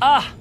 Ah!